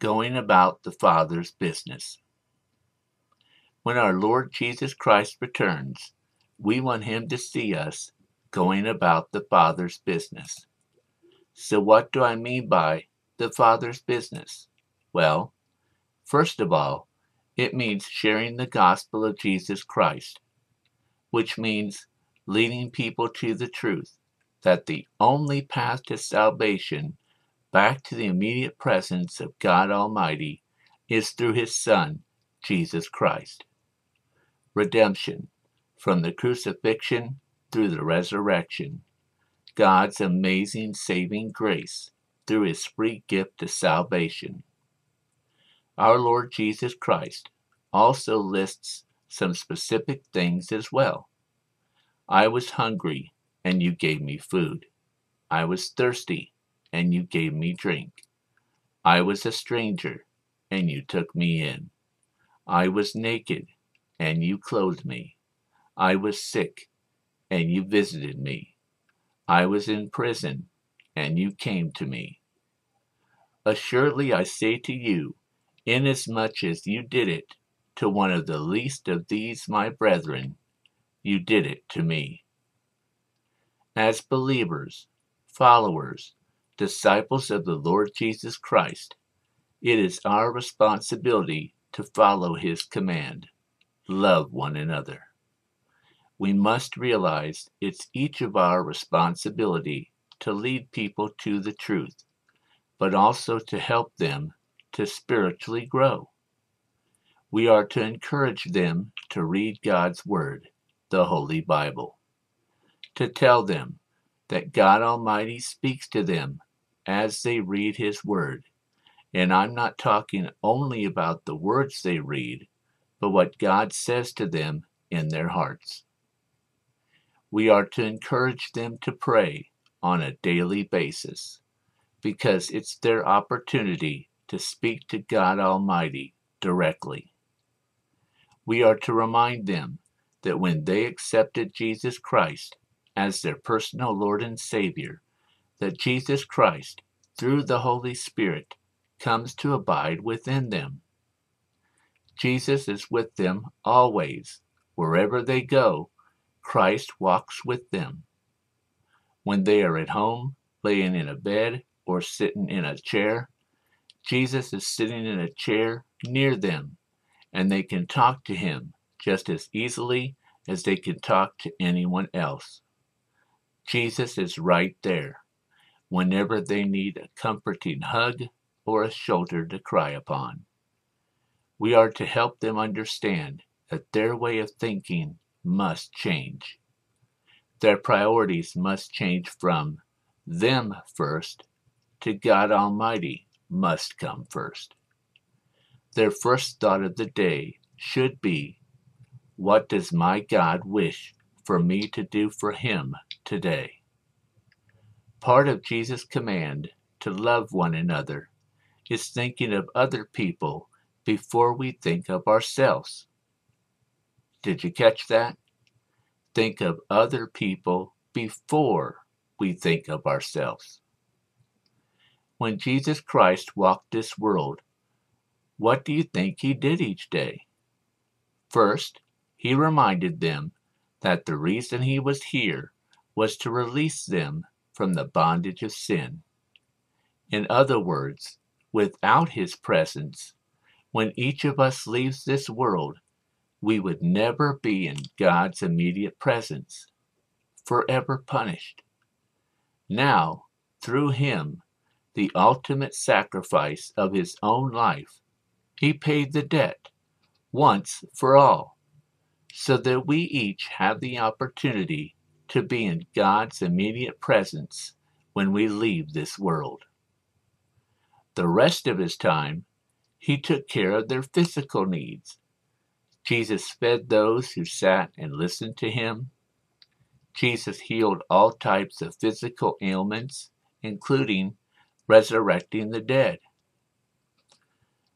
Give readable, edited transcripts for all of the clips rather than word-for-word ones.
going about the Father's business. When our Lord Jesus Christ returns, we want Him to see us going about the Father's business. So what do I mean by the Father's business? Well, first of all, it means sharing the gospel of Jesus Christ, which means leading people to the truth that the only path to salvation back to the immediate presence of God Almighty is through His Son, Jesus Christ. Redemption, from the crucifixion through the resurrection, God's amazing saving grace through His free gift of salvation. Our Lord Jesus Christ also lists some specific things as well. I was hungry, and you gave me food. I was thirsty, and you gave me drink. I was a stranger, and you took me in. I was naked, and you clothed me. I was sick, and you visited me. I was in prison, and you came to me. Assuredly I say to you, inasmuch as you did it to one of the least of these my brethren, you did it to me. As believers, followers, disciples of the Lord Jesus Christ, it is our responsibility to follow His command, love one another. We must realize it's each of our responsibility to lead people to the truth, but also to help them to spiritually grow. We are to encourage them to read God's Word, the Holy Bible, to tell them that God Almighty speaks to them as they read His Word. And I'm not talking only about the words they read, but what God says to them in their hearts. We are to encourage them to pray on a daily basis, because it's their opportunity to speak to God Almighty directly. We are to remind them that when they accepted Jesus Christ as their personal Lord and Savior, that Jesus Christ, through the Holy Spirit, comes to abide within them. Jesus is with them always. Wherever they go, Christ walks with them. When they are at home, laying in a bed or sitting in a chair, Jesus is sitting in a chair near them, and they can talk to Him just as easily as they can talk to anyone else. Jesus is right there whenever they need a comforting hug or a shoulder to cry upon. We are to help them understand that their way of thinking must change. Their priorities must change from them first to God Almighty must come first. Their first thought of the day should be, what does my God wish for me to do for Him today? Part of Jesus' command to love one another is thinking of other people before we think of ourselves. Did you catch that? Think of other people before we think of ourselves. When Jesus Christ walked this world, what do you think He did each day? First, He reminded them that the reason He was here was to release them from the bondage of sin. In other words, without His presence, when each of us leaves this world, we would never be in God's immediate presence, forever punished. Now, through Him, the ultimate sacrifice of His own life, He paid the debt once for all, so that we each have the opportunity to be in God's immediate presence when we leave this world. The rest of His time, He took care of their physical needs. Jesus fed those who sat and listened to Him. Jesus healed all types of physical ailments, including resurrecting the dead.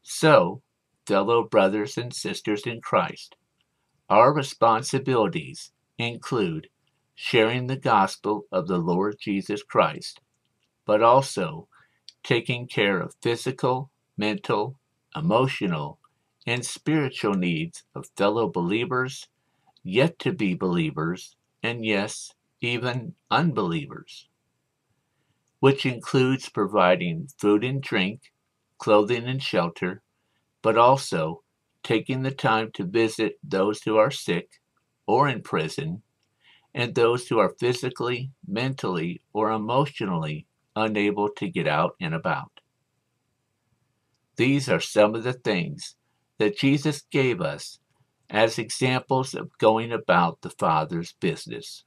So, fellow brothers and sisters in Christ, our responsibilities include sharing the gospel of the Lord Jesus Christ, but also taking care of physical mental, emotional, and spiritual needs of fellow believers, yet to be believers, and yes, even unbelievers, which includes providing food and drink, clothing and shelter, but also taking the time to visit those who are sick or in prison, and those who are physically, mentally, or emotionally unable to get out and about. These are some of the things that Jesus gave us as examples of going about the Father's business.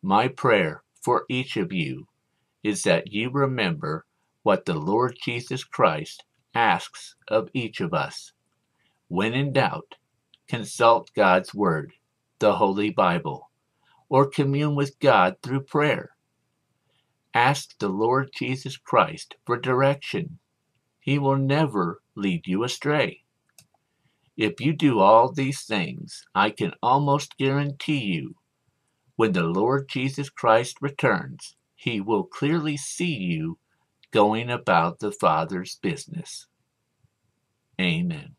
My prayer for each of you is that you remember what the Lord Jesus Christ asks of each of us. When in doubt, consult God's Word, the Holy Bible, or commune with God through prayer. Ask the Lord Jesus Christ for direction. He will never lead you astray. If you do all these things, I can almost guarantee you, when the Lord Jesus Christ returns, He will clearly see you going about the Father's business. Amen.